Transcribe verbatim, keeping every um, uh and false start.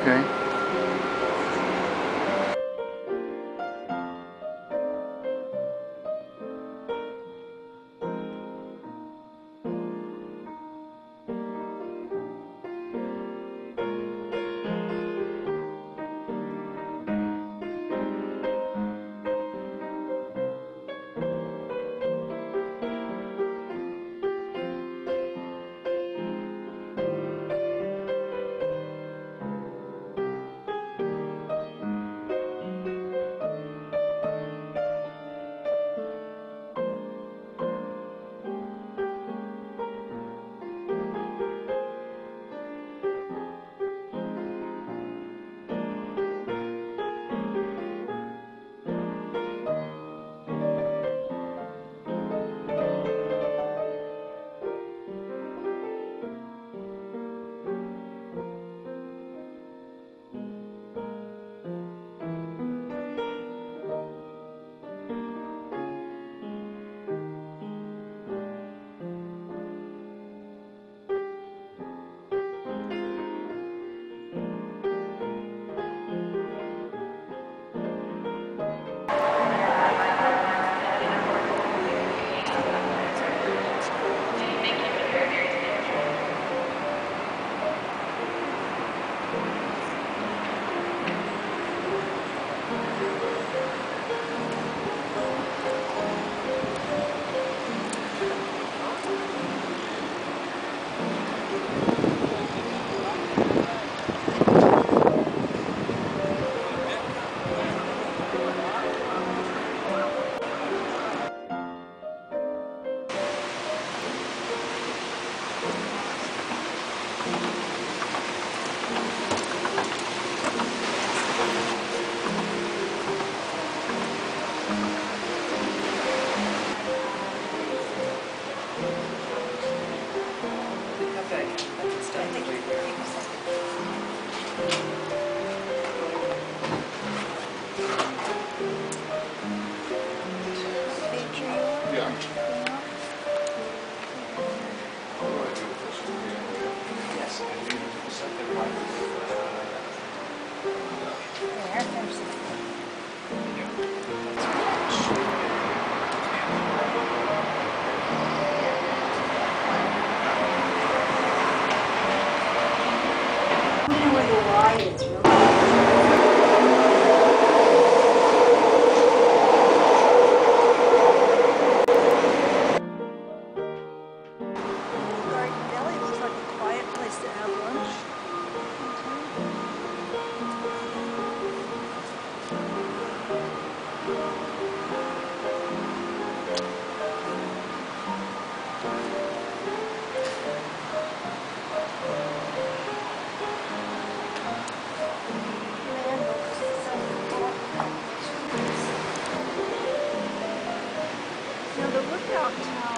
Okay. Downtown.